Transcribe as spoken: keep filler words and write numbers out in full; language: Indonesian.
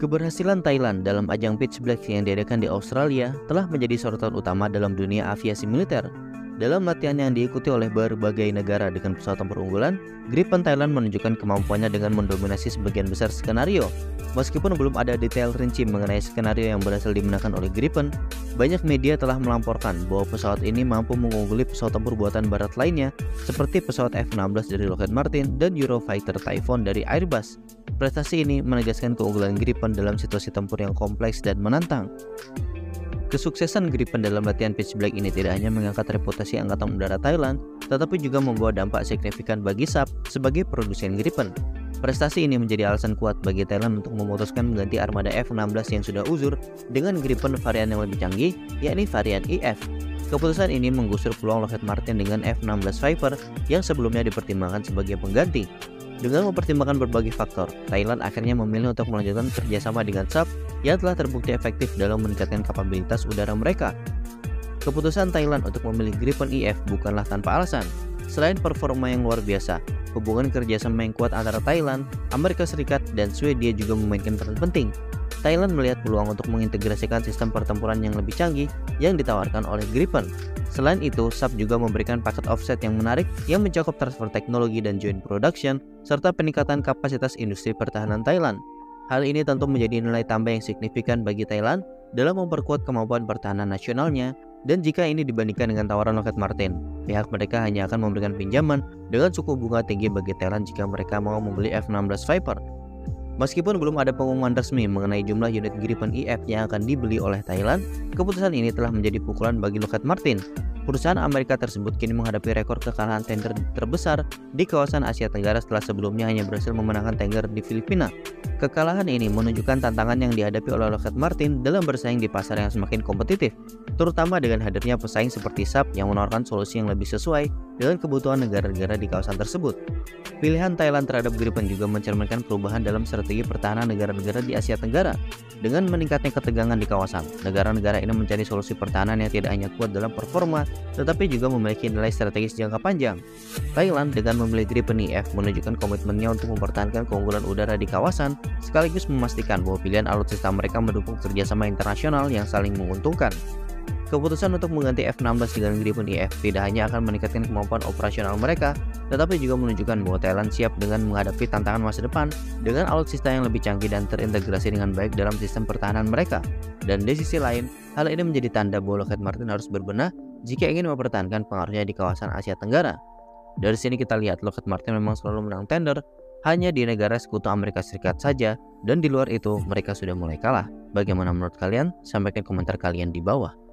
Keberhasilan Thailand dalam ajang Pitch Black yang diadakan di Australia telah menjadi sorotan utama dalam dunia aviasi militer. Dalam latihan yang diikuti oleh berbagai negara dengan pesawat tempur unggulan, Gripen Thailand menunjukkan kemampuannya dengan mendominasi sebagian besar skenario. Meskipun belum ada detail rinci mengenai skenario yang berhasil dimenangkan oleh Gripen, banyak media telah melamporkan bahwa pesawat ini mampu mengungguli pesawat tempur buatan barat lainnya seperti pesawat F enam belas dari Lockheed Martin dan Eurofighter Typhoon dari Airbus. Prestasi ini menegaskan keunggulan Gripen dalam situasi tempur yang kompleks dan menantang. Kesuksesan Gripen dalam latihan Pitch Black ini tidak hanya mengangkat reputasi Angkatan Udara Thailand, tetapi juga membawa dampak signifikan bagi Saab sebagai produsen Gripen. Prestasi ini menjadi alasan kuat bagi Thailand untuk memutuskan mengganti armada F enam belas yang sudah uzur dengan Gripen varian yang lebih canggih, yakni varian E F. Keputusan ini menggusur peluang Lockheed Martin dengan F enam belas Viper yang sebelumnya dipertimbangkan sebagai pengganti. Dengan mempertimbangkan berbagai faktor, Thailand akhirnya memilih untuk melanjutkan kerjasama dengan Saab yang telah terbukti efektif dalam meningkatkan kapabilitas udara mereka. Keputusan Thailand untuk memilih Gripen E F bukanlah tanpa alasan. Selain performa yang luar biasa, hubungan kerjasama yang kuat antara Thailand, Amerika Serikat, dan Swedia juga memainkan peran penting. Thailand melihat peluang untuk mengintegrasikan sistem pertempuran yang lebih canggih yang ditawarkan oleh Gripen. Selain itu, Saab juga memberikan paket offset yang menarik yang mencakup transfer teknologi dan joint production, serta peningkatan kapasitas industri pertahanan Thailand. Hal ini tentu menjadi nilai tambah yang signifikan bagi Thailand dalam memperkuat kemampuan pertahanan nasionalnya, dan jika ini dibandingkan dengan tawaran Lockheed Martin, pihak mereka hanya akan memberikan pinjaman dengan suku bunga tinggi bagi Thailand jika mereka mau membeli F enam belas Viper. Meskipun belum ada pengumuman resmi mengenai jumlah unit Gripen E F yang akan dibeli oleh Thailand, keputusan ini telah menjadi pukulan bagi Lockheed Martin. Perusahaan Amerika tersebut kini menghadapi rekor kekalahan tender terbesar di kawasan Asia Tenggara setelah sebelumnya hanya berhasil memenangkan tender di Filipina. Kekalahan ini menunjukkan tantangan yang dihadapi oleh Lockheed Martin dalam bersaing di pasar yang semakin kompetitif, terutama dengan hadirnya pesaing seperti Saab yang menawarkan solusi yang lebih sesuai dengan kebutuhan negara-negara di kawasan tersebut. Pilihan Thailand terhadap Gripen juga mencerminkan perubahan dalam strategi pertahanan negara-negara di Asia Tenggara. Dengan meningkatnya ketegangan di kawasan, negara-negara ini mencari solusi pertahanan yang tidak hanya kuat dalam performa, tetapi juga memiliki nilai strategis jangka panjang. Thailand dengan memilih Gripen E F menunjukkan komitmennya untuk mempertahankan keunggulan udara di kawasan, sekaligus memastikan bahwa pilihan alutsista mereka mendukung kerjasama internasional yang saling menguntungkan. Keputusan untuk mengganti F enam belas dengan Gripen E F tidak hanya akan meningkatkan kemampuan operasional mereka, tetapi juga menunjukkan bahwa Thailand siap dengan menghadapi tantangan masa depan dengan alutsista yang lebih canggih dan terintegrasi dengan baik dalam sistem pertahanan mereka. Dan di sisi lain, hal ini menjadi tanda bahwa Lockheed Martin harus berbenah jika ingin mempertahankan pengaruhnya di kawasan Asia Tenggara. Dari sini kita lihat Lockheed Martin memang selalu menang tender, hanya di negara sekutu Amerika Serikat saja, dan di luar itu mereka sudah mulai kalah. Bagaimana menurut kalian? Sampaikan komentar kalian di bawah.